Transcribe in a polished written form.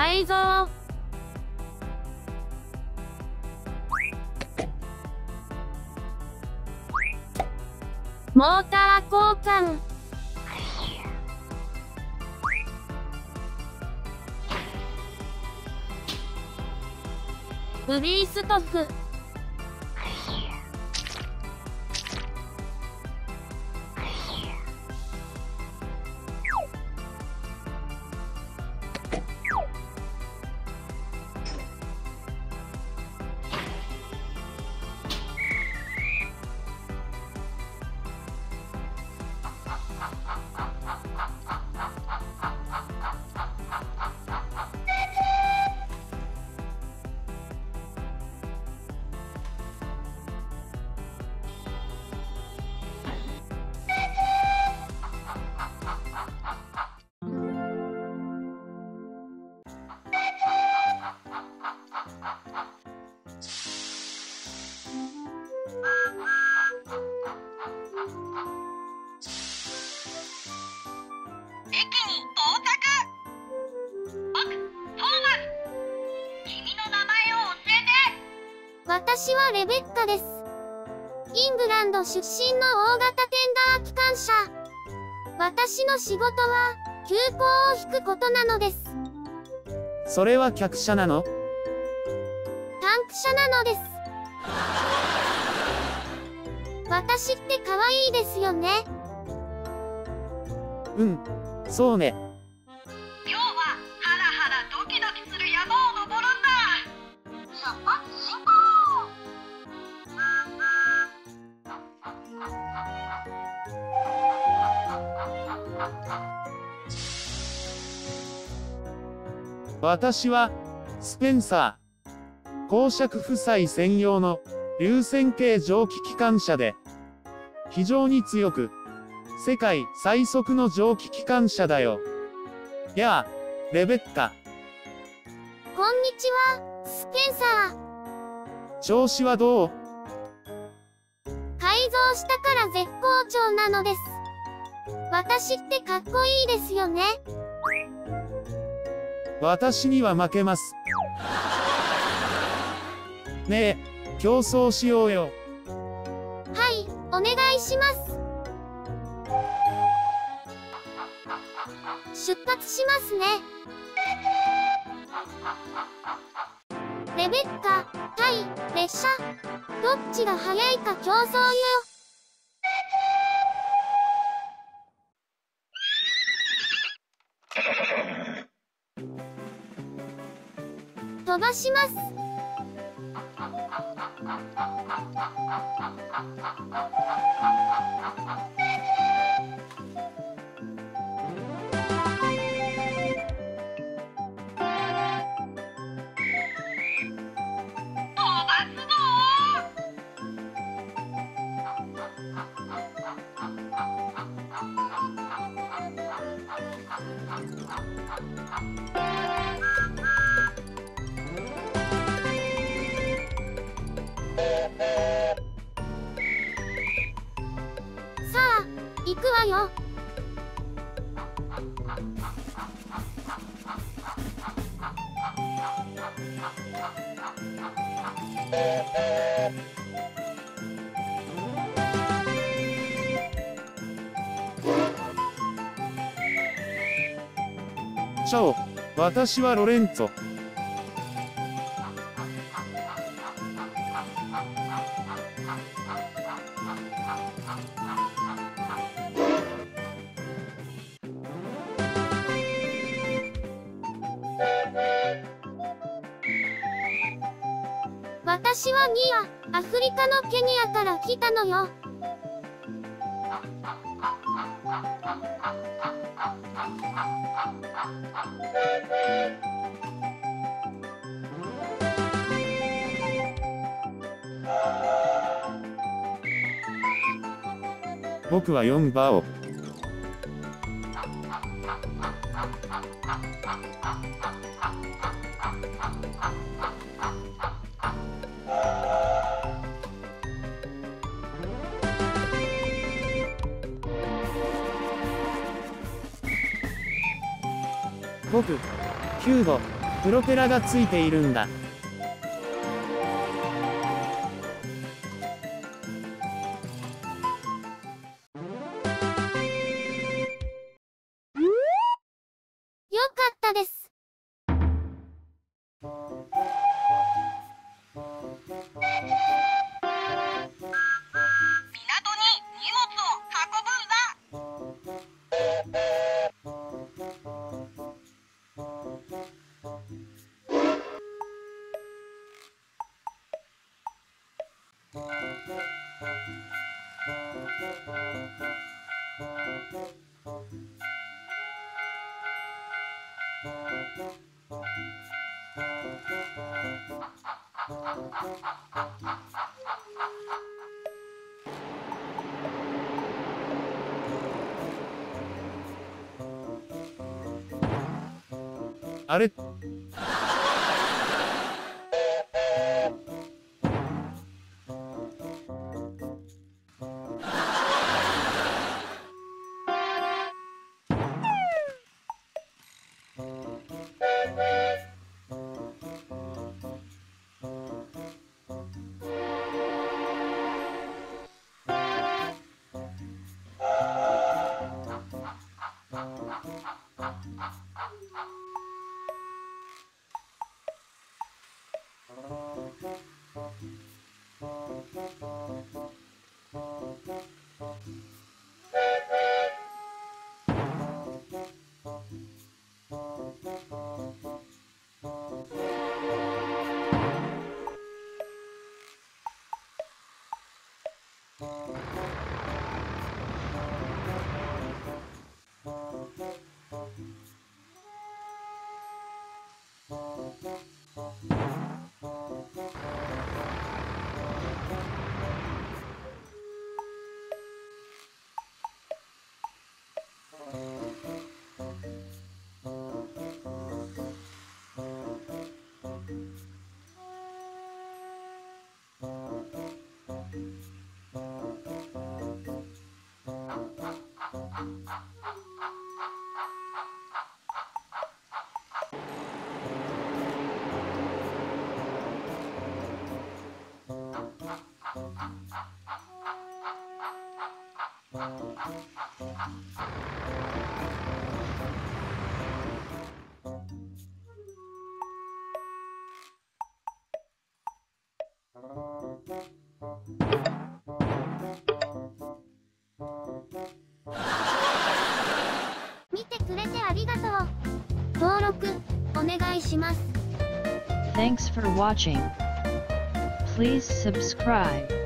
改造。モーター交換。フリーストフ。私はレベッカです。イングランド出身の大型テンダー機関車。私の仕事は、急行を引くことなのです。それは客車なの？タンク車なのです。私って可愛いですよね。うん、そうね。今日は、ハラハラドキドキする山を登るんだ。そこ進行。私はスペンサー公爵夫妻専用の流線形蒸気機関車で、非常に強く世界最速の蒸気機関車だよ。やあレベッカ、こんにちはスペンサー。調子はどう？改造したから絶好調なのです。私ってかっこいいですよね。私には負けます。ねえ、競争しようよ。はい、お願いします。出発しますね。レベッカ、対列車、どっちが速いか競争よ。飛ばします。行くわよ。チャオ、私はロレンツォ。私はニア、アフリカのケニアから来たのよ。僕は4番を。僕、キューボ。プロペラがついているんだ。あれ？見てくれてありがとう。登録お願いします。Thanks for watching. Please subscribe.